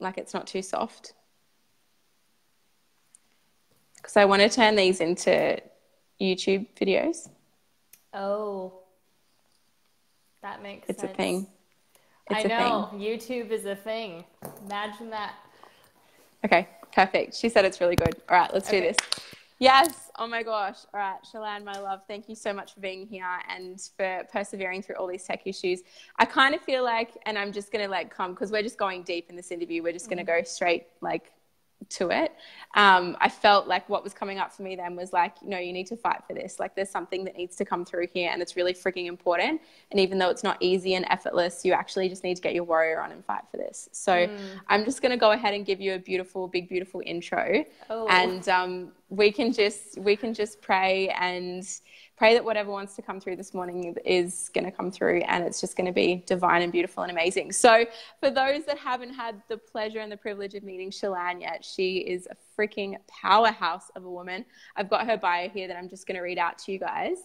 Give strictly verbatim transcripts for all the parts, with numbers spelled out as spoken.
like it's not too soft. Because I want to turn these into YouTube videos. Oh, that makes sense. It's a thing. It's I know. Thing. YouTube is a thing. Imagine that. Okay, perfect. She said it's really good. All right, let's okay. do this. Yes. Oh, my gosh. All right, Chelann, my love, thank you so much for being here and for persevering through all these tech issues. I kind of feel like, and I'm just going to like come, because we're just going deep in this interview. We're just mm-hmm. going to go straight like to it. Um, I felt like what was coming up for me then was like, you know, you need to fight for this. Like there's something that needs to come through here and it's really freaking important. And even though it's not easy and effortless, you actually just need to get your warrior on and fight for this. So mm. I'm just going to go ahead and give you a beautiful, big, beautiful intro. Oh. And um, we can just, we can just pray and pray that whatever wants to come through this morning is going to come through, and it's just going to be divine and beautiful and amazing. So for those that haven't had the pleasure and the privilege of meeting Chelann yet, she is a freaking powerhouse of a woman. I've got her bio here that I'm just going to read out to you guys.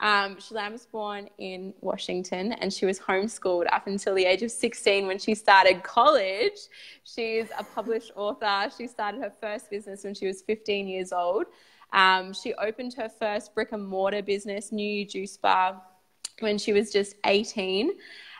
Um, Chelann was born in Washington and she was homeschooled up until the age of sixteen when she started college. She's a published author. She started her first business when she was fifteen years old. Um, she opened her first brick and mortar business, N U Y U Juice Bar, when she was just eighteen.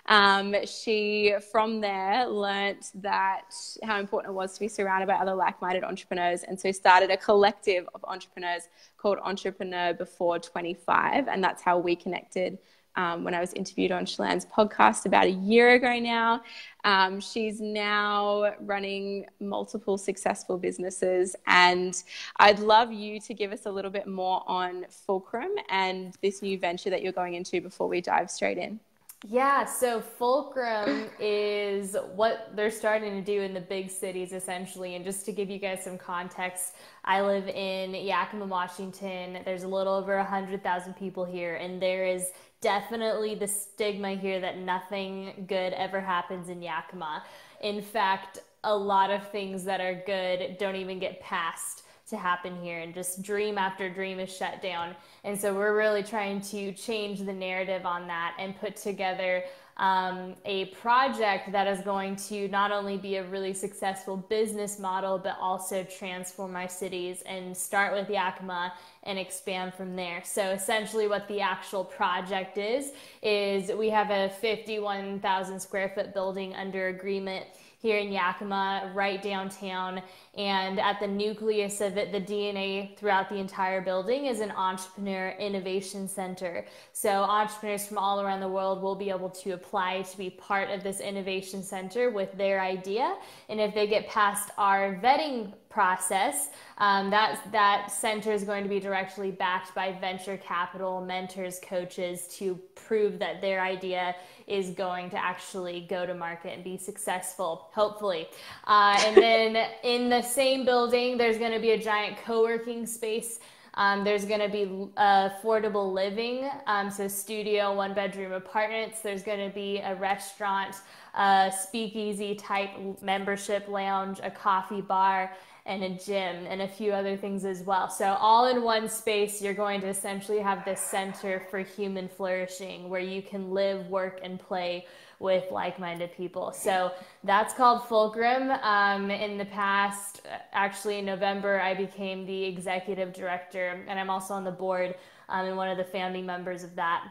Um, she, from there, learnt that how important it was to be surrounded by other like-minded entrepreneurs, and so started a collective of entrepreneurs called Entrepreneur Before twenty-five, and that's how we connected um, when I was interviewed on Chelann's podcast about a year ago now. Um, she's now running multiple successful businesses, and I'd love you to give us a little bit more on Fulcrum and this new venture that you're going into before we dive straight in. Yeah, so Fulcrum is what they're starting to do in the big cities, essentially. And just to give you guys some context, I live in Yakima, Washington. There's a little over one hundred thousand people here, and there is definitely the stigma here that nothing good ever happens in Yakima. In fact, a lot of things that are good don't even get passed to happen here, and just dream after dream is shut down. And so we're really trying to change the narrative on that and put together um, a project that is going to not only be a really successful business model, but also transform our cities and start with Yakima and expand from there. So essentially what the actual project is, is we have a fifty-one thousand square foot building under agreement here in Yakima, right downtown, and at the nucleus of it, the D N A throughout the entire building is an entrepreneur innovation center. So entrepreneurs from all around the world will be able to apply to be part of this innovation center with their idea, and if they get past our vetting process, um, that, that center is going to be directly backed by venture capital, mentors, coaches to prove that their idea is going to actually go to market and be successful, hopefully. Uh, and then in the same building, there's going to be a giant co-working space. Um, there's going to be uh, affordable living, um, so studio, one bedroom apartments. There's going to be a restaurant, a speakeasy type membership lounge, a coffee bar, and a gym, and a few other things as well. So all in one space, you're going to essentially have this center for human flourishing where you can live, work, and play with like-minded people. So that's called Fulcrum. Um, in the past, actually in November, I became the executive director, and I'm also on the board um, and one of the founding members of that.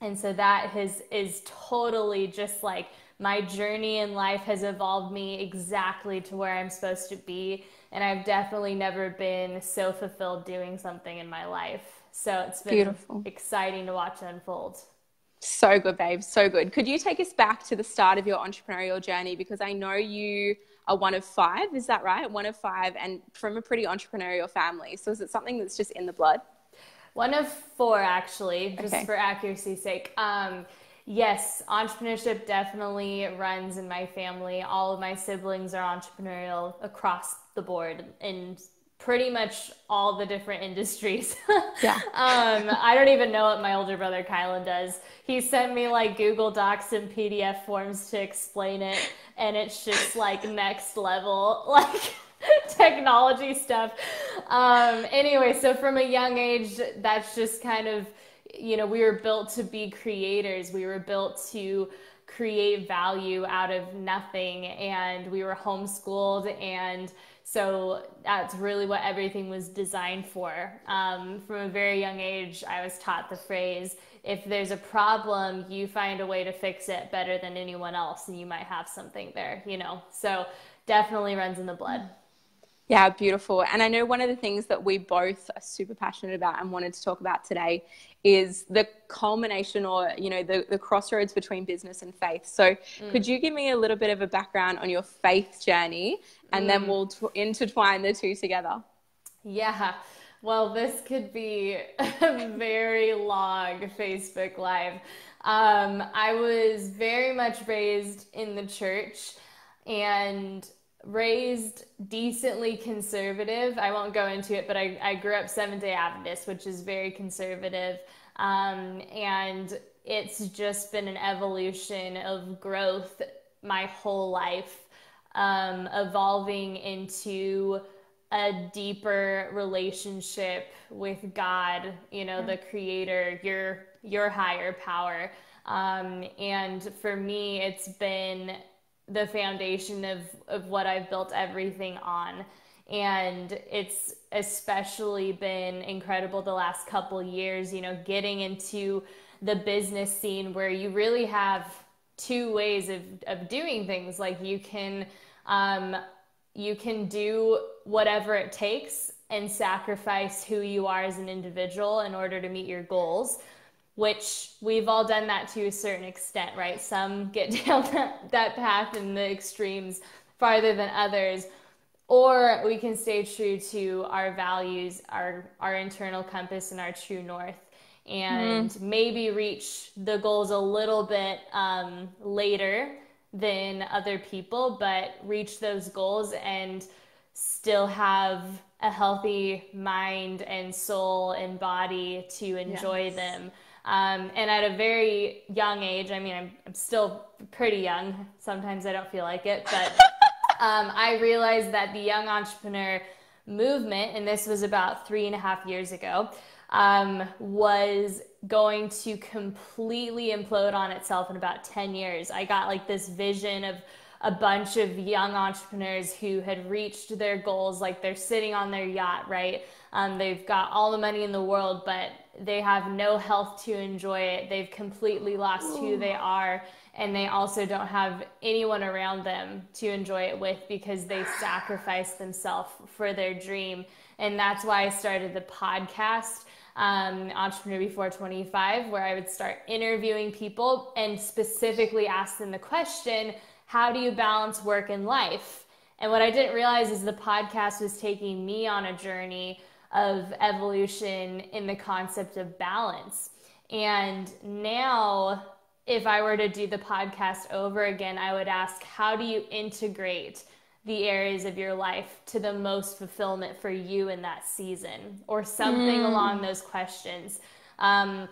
And so that has, is totally just like my journey in life has evolved me exactly to where I'm supposed to be. And I've definitely never been so fulfilled doing something in my life. So it's been beautiful, exciting to watch unfold. So good, babe. So good. Could you take us back to the start of your entrepreneurial journey? Because I know you are one of five. Is that right? One of five, and from a pretty entrepreneurial family. So is it something that's just in the blood? One of four, actually, just okay. for accuracy's sake. Um, Yes, entrepreneurship definitely runs in my family. All of my siblings are entrepreneurial across the board in pretty much all the different industries. Yeah. um, I don't even know what my older brother Kylan does. He sent me like Google Docs and P D F forms to explain it, and it's just like next level, like technology stuff. Um, anyway, so from a young age, that's just kind of, you know, we were built to be creators. We were built to create value out of nothing, and we were homeschooled, and so that's really what everything was designed for. Um, from a very young age, I was taught the phrase, if there's a problem, you find a way to fix it better than anyone else, and you might have something there, you know. So definitely runs in the blood. Yeah, beautiful. And I know one of the things that we both are super passionate about and wanted to talk about today is the culmination, or, you know, the, the crossroads between business and faith. So mm. could you give me a little bit of a background on your faith journey, and mm. then we'll t- intertwine the two together? Yeah. Well, this could be a very long Facebook Live. Um, I was very much raised in the church and raised decently conservative. I won't go into it, but I, I grew up Seventh-day Adventist, which is very conservative. Um, and it's just been an evolution of growth my whole life, um, evolving into a deeper relationship with God, you know, the creator, your, your higher power. Um, and for me, it's been the foundation of, of what I've built everything on. And it's especially been incredible the last couple years, you know, getting into the business scene where you really have two ways of, of doing things. Like you can, um, you can do whatever it takes and sacrifice who you are as an individual in order to meet your goals, which we've all done that to a certain extent, right? Some get down that, that path in the extremes farther than others, or we can stay true to our values, our, our internal compass and our true north, and mm. maybe reach the goals a little bit um, later than other people, but reach those goals and still have a healthy mind and soul and body to enjoy yes. them. Um, and at a very young age, I mean, I'm, I'm still pretty young. Sometimes I don't feel like it, but um, I realized that the young entrepreneur movement, and this was about three and a half years ago, um, was going to completely implode on itself in about ten years. I got like this vision of a bunch of young entrepreneurs who had reached their goals, like they're sitting on their yacht, right? Um, they've got all the money in the world, but they have no health to enjoy it. They've completely lost Ooh. Who they are, and they also don't have anyone around them to enjoy it with because they sacrificed themselves for their dream. And that's why I started the podcast, um, Entrepreneur Before twenty-five, where I would start interviewing people and specifically ask them the question, how do you balance work and life? And what I didn't realize is the podcast was taking me on a journey of evolution in the concept of balance. And now, if I were to do the podcast over again, I would ask, how do you integrate the areas of your life to the most fulfillment for you in that season? Or something mm. along those questions. Um,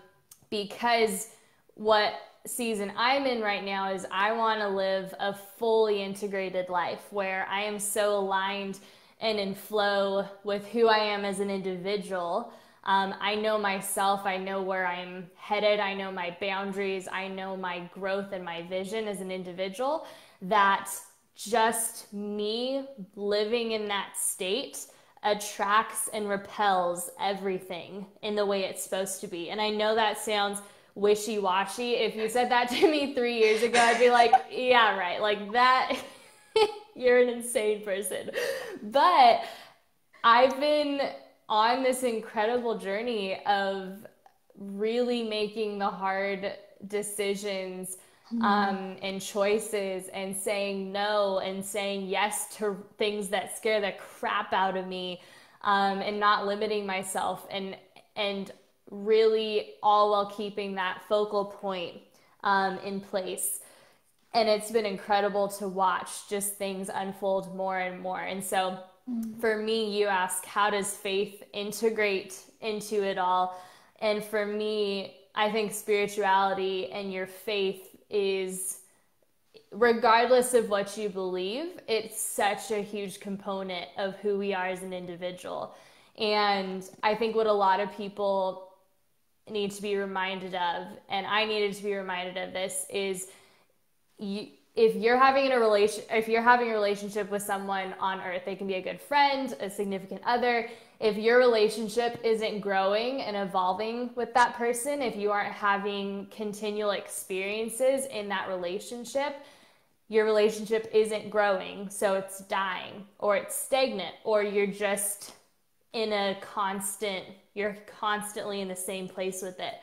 because what season I'm in right now is I want to live a fully integrated life where I am so aligned and in flow with who I am as an individual. Um, I know myself, I know where I'm headed, I know my boundaries, I know my growth and my vision as an individual, that just me living in that state attracts and repels everything in the way it's supposed to be. And I know that sounds wishy-washy. If you said that to me three years ago, I'd be like, yeah, right, like that, you're an insane person. But I've been on this incredible journey of really making the hard decisions um, and choices, and saying no and saying yes to things that scare the crap out of me, um, and not limiting myself, and and really all while keeping that focal point um, in place. And it's been incredible to watch just things unfold more and more. And so mm-hmm. for me, you ask, how does faith integrate into it all? And for me, I think spirituality and your faith is, regardless of what you believe, it's such a huge component of who we are as an individual. And I think what a lot of people need to be reminded of, and I needed to be reminded of this, is you, if you're having a relation, if you're having a relationship with someone on earth, they can be a good friend, a significant other. If your relationship isn't growing and evolving with that person, if you aren't having continual experiences in that relationship, your relationship isn't growing. So it's dying, or it's stagnant, or you're just in a constant, you're constantly in the same place with it.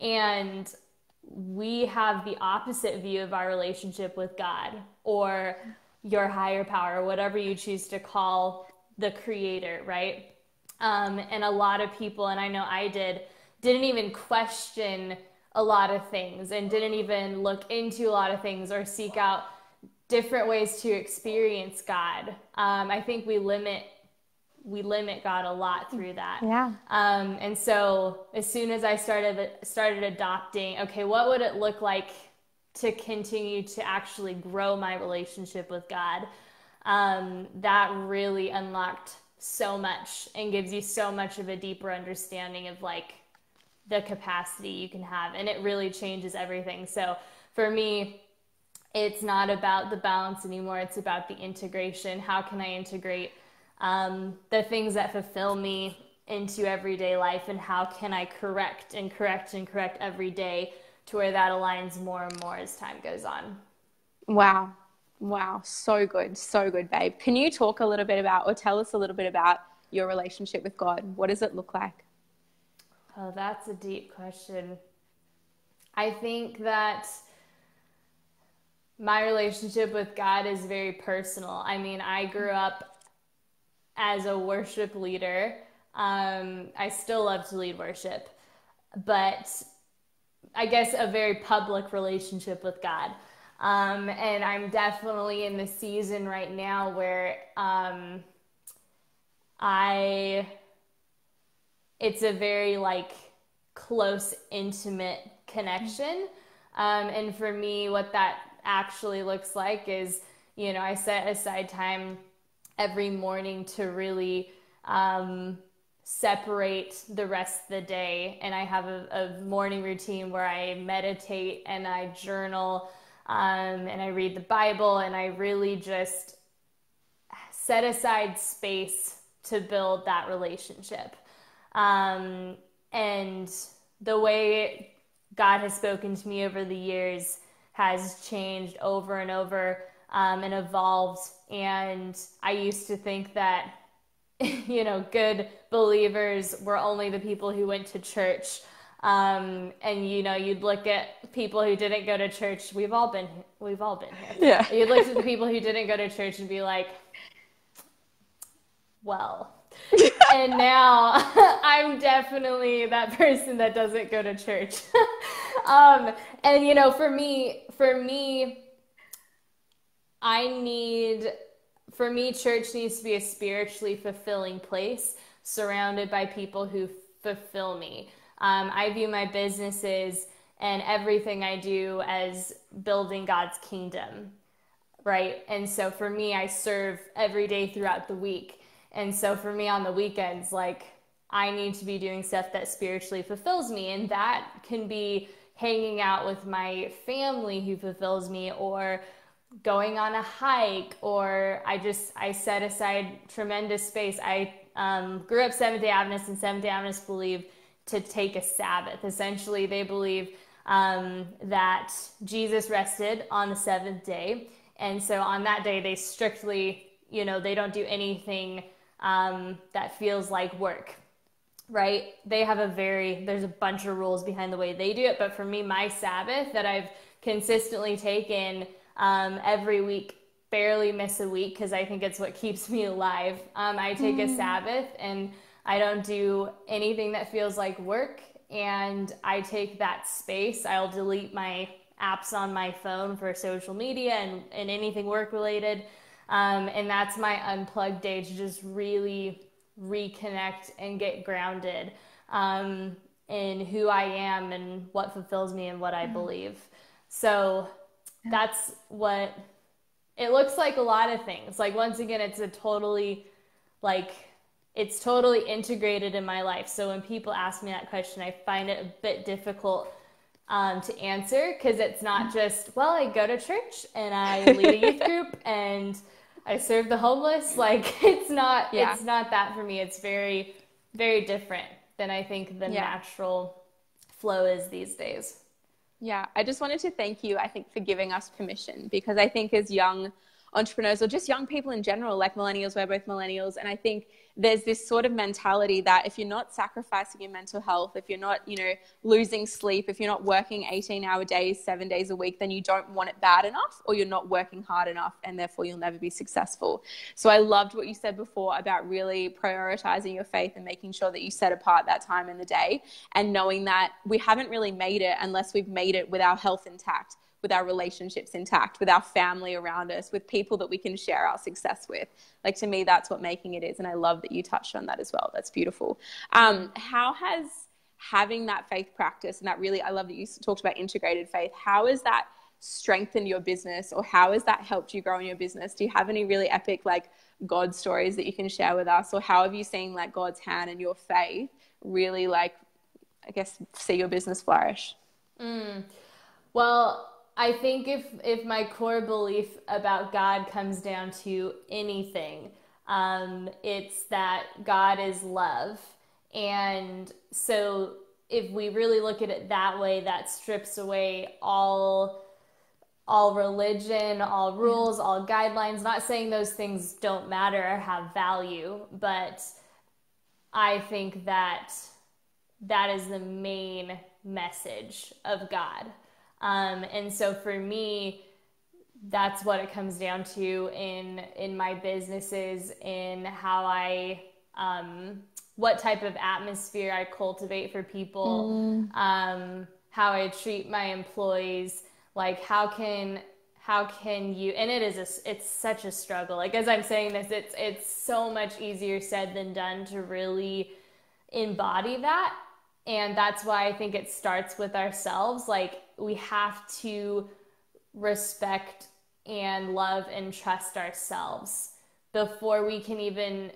And we have the opposite view of our relationship with God, or your higher power, whatever you choose to call the creator, right? Um, and a lot of people, and I know I did, didn't even question a lot of things and didn't even look into a lot of things or seek out different ways to experience God. Um, I think we limit we limit God a lot through that. Yeah. Um, and so as soon as I started, started adopting, okay, what would it look like to continue to actually grow my relationship with God? Um, that really unlocked so much and gives you so much of a deeper understanding of like the capacity you can have. And it really changes everything. So for me, it's not about the balance anymore. It's about the integration. How can I integrate Um, the things that fulfill me into everyday life, and how can I correct and correct and correct every day to where that aligns more and more as time goes on. Wow. Wow. So good. So good, babe. Can you talk a little bit about, or tell us a little bit about your relationship with God? What does it look like? Oh, that's a deep question. I think that my relationship with God is very personal. I mean, I grew up as a worship leader. um, I still love to lead worship, but I guess a very public relationship with God. Um, and I'm definitely in the season right now where um, I, it's a very like close, intimate connection. Um, and for me, what that actually looks like is, you know, I set aside time every morning to really um, separate the rest of the day. And I have a, a morning routine where I meditate and I journal um, and I read the Bible, and I really just set aside space to build that relationship. Um, and the way God has spoken to me over the years has changed over and over um, and evolved. And I used to think that, you know, good believers were only the people who went to church. Um, and, you know, you'd look at people who didn't go to church. We've all been, we've all been here. Yeah. You'd look at the people who didn't go to church and be like, well, and now I'm definitely that person that doesn't go to church. um, and, you know, for me, for me, I need, for me, church needs to be a spiritually fulfilling place surrounded by people who fulfill me. Um, I view my businesses and everything I do as building God's kingdom, right? And so for me, I serve every day throughout the week. And so for me on the weekends, like I need to be doing stuff that spiritually fulfills me. And that can be hanging out with my family who fulfills me, or going on a hike, or I just, I set aside tremendous space. I um, grew up Seventh-day Adventist, and Seventh-day Adventists believe to take a Sabbath. Essentially, they believe um, that Jesus rested on the seventh day. And so on that day, they strictly, you know, they don't do anything um, that feels like work, right? They have a very, there's a bunch of rules behind the way they do it. But for me, my Sabbath that I've consistently taken Um, every week, barely miss a week, because I think it's what keeps me alive. Um, I take mm. a Sabbath, and I don't do anything that feels like work, and I take that space. I'll delete my apps on my phone for social media and, and anything work related. Um, and that's my unplugged day to just really reconnect and get grounded um, in who I am and what fulfills me and what I mm. believe. So that's what it looks like. A lot of things, like once again, it's a totally like it's totally integrated in my life. So when people ask me that question, I find it a bit difficult um, to answer, because it's not just, well, I go to church and I lead a youth group and I serve the homeless. Like, it's not, yeah. it's not that for me. It's very, very different than I think the yeah. natural flow is these days. Yeah. I just wanted to thank you, I think, for giving us permission, because I think as young entrepreneurs, or just young people in general, like millennials, we're both millennials. And I think there's this sort of mentality that if you're not sacrificing your mental health, if you're not, you know, losing sleep, if you're not working eighteen hour days, seven days a week, then you don't want it bad enough, or you're not working hard enough, and therefore you'll never be successful. So I loved what you said before about really prioritizing your faith and making sure that you set apart that time in the day, and knowing that we haven't really made it unless we've made it with our health intact, with our relationships intact, with our family around us, with people that we can share our success with. Like, to me, that's what making it is. And I love that you touched on that as well. That's beautiful. Um, how has having that faith practice and that really, I love that you talked about integrated faith. How has that strengthened your business, or how has that helped you grow in your business? Do you have any really epic, like, God stories that you can share with us? Or how have you seen, like, God's hand in your faith really, like, I guess, see your business flourish? Mm. Well, I think if, if my core belief about God comes down to anything, um, it's that God is love. And so if we really look at it that way, that strips away all, all religion, all rules, all guidelines. Not saying those things don't matter or have value, but I think that that is the main message of God. Um, and so for me, that's what it comes down to in, in my businesses, in how I, um, what type of atmosphere I cultivate for people, mm. um, how I treat my employees, like how can, how can you, and it is, a, it's such a struggle. Like, as I'm saying this, it's, it's so much easier said than done to really embody that. And that's why I think it starts with ourselves. Like, we have to respect and love and trust ourselves before we can even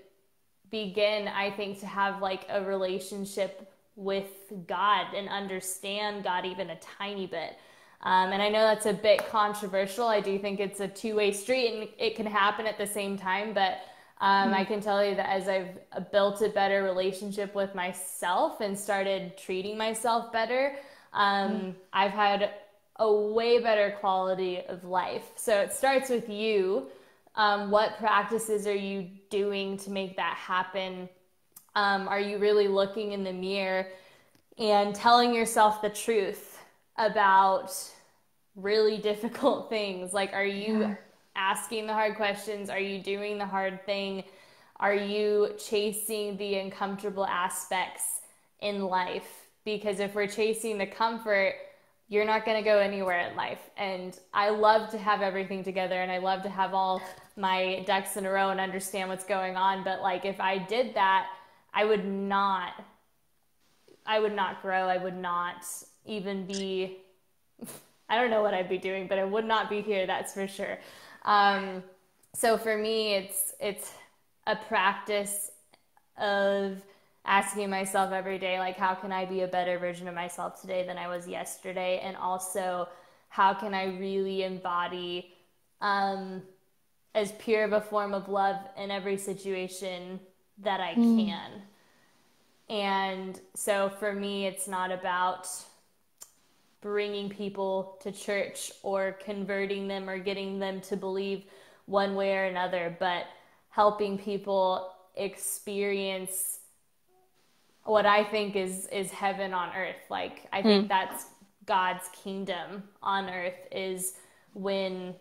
begin, I think, to have like a relationship with God and understand God even a tiny bit. Um, and I know that's a bit controversial. I do think it's a two-way street and it can happen at the same time, but Um, I can tell you that as I've built a better relationship with myself and started treating myself better, um, mm. I've had a way better quality of life. So it starts with you. Um, what practices are you doing to make that happen? Um, are you really looking in the mirror and telling yourself the truth about really difficult things? Like, are you... Yeah. asking the hard questions? Are you doing the hard thing? Are you chasing the uncomfortable aspects in life? Because if we're chasing the comfort, you're not going to go anywhere in life. And I love to have everything together, and I love to have all my ducks in a row and understand what's going on. But like, if I did that, I would not, I would not grow. I would not even be, I don't know what I'd be doing, but I would not be here. That's for sure. Um, so for me, it's, it's a practice of asking myself every day, like, how can I be a better version of myself today than I was yesterday? And also, how can I really embody, um, as pure of a form of love in every situation that I mm. can. And so for me, it's not about bringing people to church or converting them or getting them to believe one way or another, but helping people experience what I think is, is heaven on earth. Like, I think mm. that's God's kingdom on earth, is when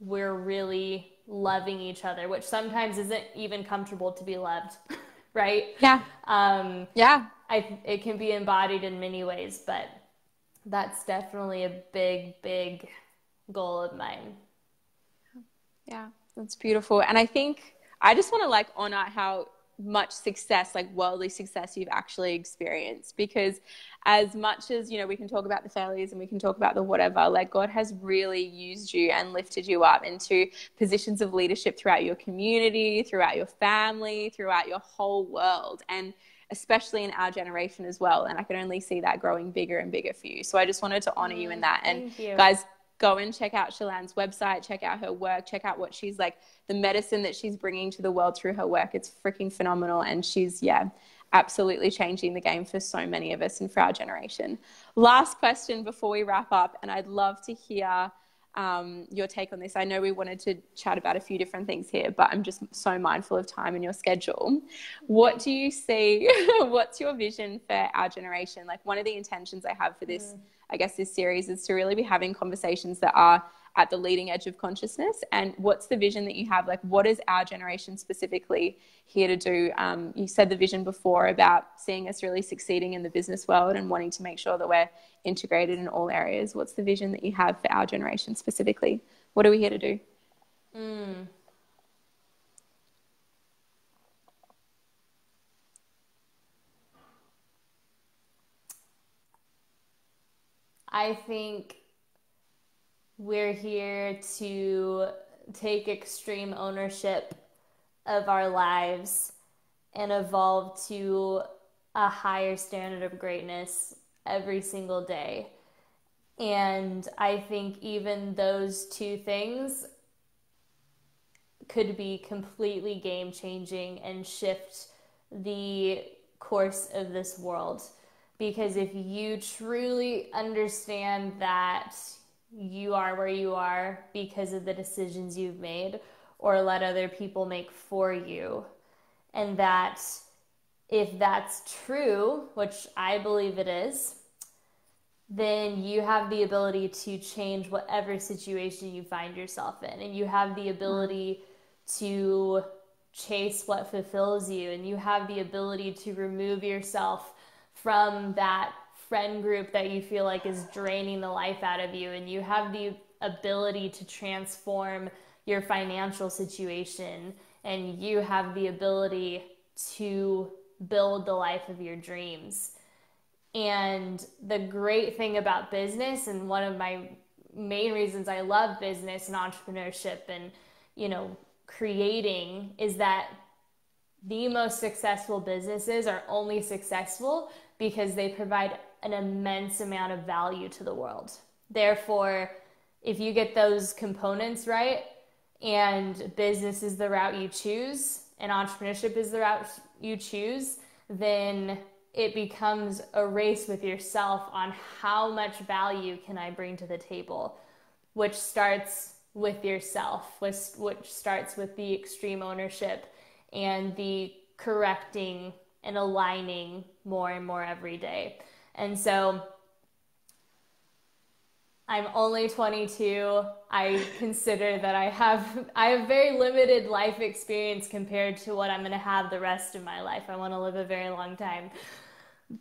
we're really loving each other, which sometimes isn't even comfortable to be loved. Right. Yeah. Um, yeah. I, it can be embodied in many ways, but that's definitely a big, big goal of mine. Yeah, that's beautiful. And I think I just want to like honor how much success, like worldly success, you've actually experienced, because as much as, you know, we can talk about the failures and we can talk about the whatever, like God has really used you and lifted you up into positions of leadership throughout your community, throughout your family, throughout your whole world. And especially in our generation as well. And I can only see that growing bigger and bigger for you. So I just wanted to honor you in that. And guys, go and check out Chelann's website, check out her work, check out what she's like, the medicine that she's bringing to the world through her work. It's freaking phenomenal. And she's, yeah, absolutely changing the game for so many of us and for our generation. Last question before we wrap up, and I'd love to hear um, your take on this. I know we wanted to chat about a few different things here, but I'm just so mindful of time and your schedule. What do you see? What's your vision for our generation? Like, one of the intentions I have for this, mm. I guess, this series is to really be having conversations that are at the leading edge of consciousness. And what's the vision that you have? Like, what is our generation specifically here to do? Um, you said the vision before about seeing us really succeeding in the business world and wanting to make sure that we're integrated in all areas. What's the vision that you have for our generation specifically? What are we here to do? Mm. I think we're here to take extreme ownership of our lives and evolve to a higher standard of greatness every single day. And I think even those two things could be completely game-changing and shift the course of this world. Because if you truly understand that you are where you are because of the decisions you've made or let other people make for you, and that if that's true, which I believe it is, then you have the ability to change whatever situation you find yourself in, and you have the ability to chase what fulfills you, and you have the ability to remove yourself from that friend group that you feel like is draining the life out of you, and you have the ability to transform your financial situation, and you have the ability to build the life of your dreams. And the great thing about business, and one of my main reasons I love business and entrepreneurship and, you know, creating, is that the most successful businesses are only successful because they provide an immense amount of value to the world. Therefore, if you get those components right, and business is the route you choose and entrepreneurship is the route you choose, then it becomes a race with yourself on how much value can I bring to the table, which starts with yourself, which starts with the extreme ownership and the correcting and aligning more and more every day. And so I'm only twenty-two. I consider that I have I have very limited life experience compared to what I'm going to have the rest of my life. I want to live a very long time.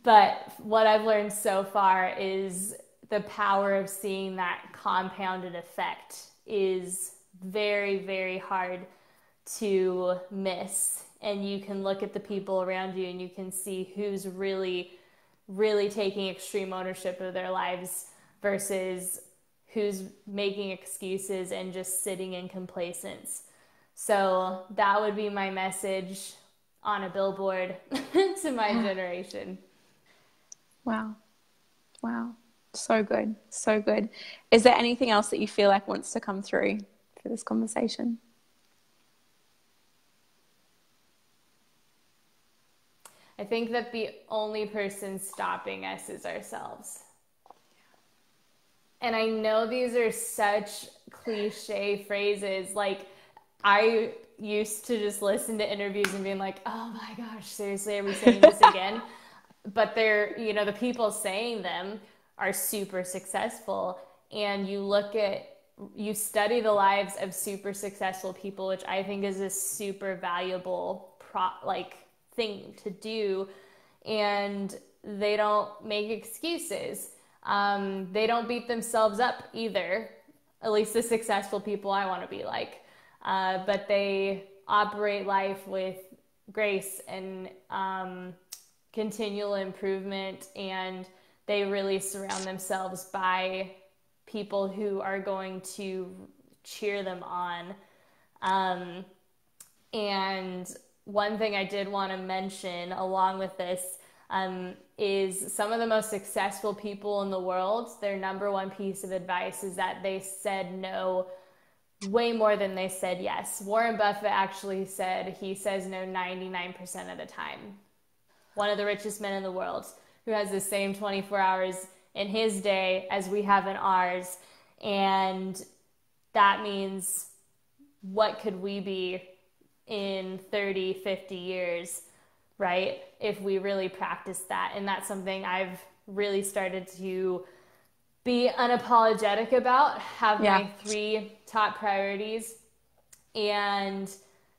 But what I've learned so far is the power of seeing that compounded effect is very, very hard to miss. And you can look at the people around you and you can see who's really, really taking extreme ownership of their lives versus who's making excuses and just sitting in complacence. So that would be my message on a billboard to my generation. Wow. Wow. So good. So good. Is there anything else that you feel like wants to come through for this conversation? I think that the only person stopping us is ourselves. And I know these are such cliche phrases. Like, I used to just listen to interviews and being like, oh my gosh, seriously, are we saying this again? But they're, you know, the people saying them are super successful. And you look at, you study the lives of super successful people, which I think is a super valuable prop, like, thing to do, and they don't make excuses. Um, they don't beat themselves up either, at least the successful people I want to be like, uh, but they operate life with grace and um, continual improvement, and they really surround themselves by people who are going to cheer them on. Um, and one thing I did want to mention along with this um, is some of the most successful people in the world, their number one piece of advice is that they said no way more than they said yes. Warren Buffett actually said he says no ninety-nine percent of the time. One of the richest men in the world who has the same twenty-four hours in his day as we have in ours. And that means what could we be in thirty, fifty years, right? If we really practice that. And that's something I've really started to be unapologetic about, have yeah. my three top priorities and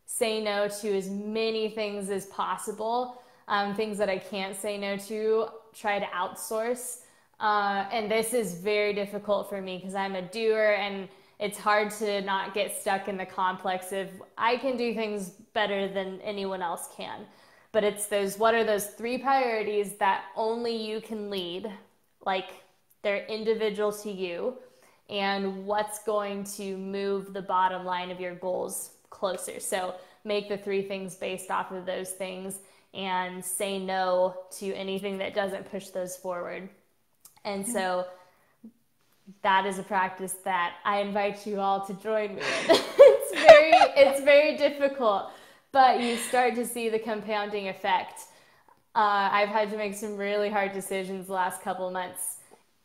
say no to as many things as possible. Um, things that I can't say no to, try to outsource. Uh, and this is very difficult for me because I'm a doer, and it's hard to not get stuck in the complex of I can do things better than anyone else can. But it's those, what are those three priorities that only you can lead? Like, they're individual to you, and what's going to move the bottom line of your goals closer. So make the three things based off of those things and say no to anything that doesn't push those forward. And so that is a practice that I invite you all to join me in. It's very, it's very difficult, but you start to see the compounding effect. Uh, I've had to make some really hard decisions the last couple months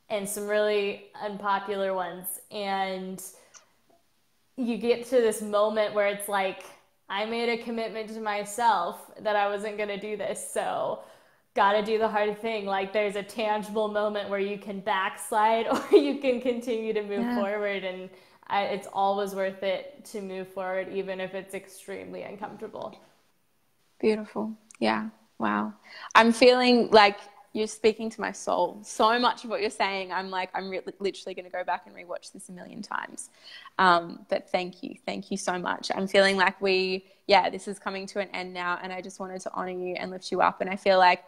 and some really unpopular ones. And you get to this moment where it's like, I made a commitment to myself that I wasn't going to do this. So gotta do the hard thing. Like, there's a tangible moment where you can backslide or you can continue to move yeah. forward. And I, it's always worth it to move forward, even if it's extremely uncomfortable. Beautiful. Yeah. Wow. I'm feeling like you're speaking to my soul. So much of what you're saying, I'm like, I'm re- literally going to go back and rewatch this a million times. Um, but thank you. Thank you so much. I'm feeling like we, yeah, this is coming to an end now. And I just wanted to honor you and lift you up. And I feel like,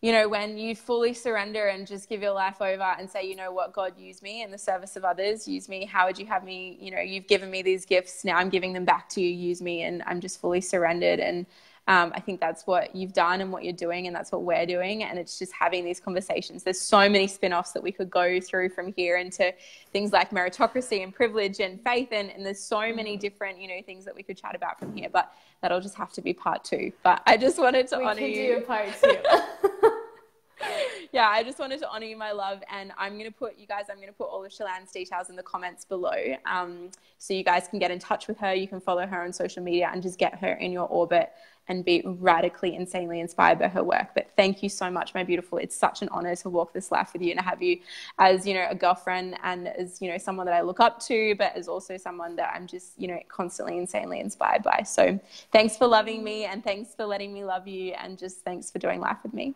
you know, when you fully surrender and just give your life over and say, you know what, God, use me in the service of others, use me. How would you have me? You know, you've given me these gifts. Now I'm giving them back to you. Use me. And I'm just fully surrendered. And Um, I think that's what you've done and what you're doing, and that's what we're doing. And it's just having these conversations. There's so many spin-offs that we could go through from here into things like meritocracy and privilege and faith. And, and there's so many different, you know, things that we could chat about from here, but that'll just have to be part two. But I just wanted to we honor you. We can do a part two. Yeah, I just wanted to honor you, my love. And I'm going to put, you guys, I'm going to put all of Chelann's details in the comments below. Um, so you guys can get in touch with her. You can follow her on social media and just get her in your orbit and be radically, insanely inspired by her work. But thank you so much, my beautiful. It's such an honor to walk this life with you and have you as, you know, a girlfriend and as, you know, someone that I look up to, but as also someone that I'm just, you know, constantly, insanely inspired by. So thanks for loving me, and thanks for letting me love you, and just thanks for doing life with me.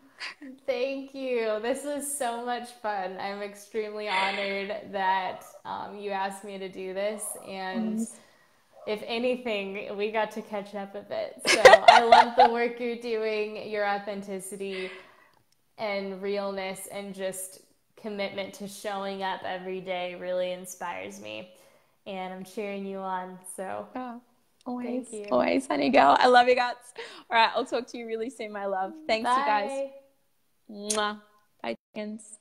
Thank you. This is so much fun. I'm extremely honored that um, you asked me to do this, and mm-hmm. if anything, we got to catch up a bit. So I love the work you're doing, your authenticity and realness, and just commitment to showing up every day really inspires me. And I'm cheering you on. So oh, always, thank you. Always, honey girl. I love you guys. All right, I'll talk to you really soon, my love. Thanks, Bye. You guys. Mwah. Bye, chickens.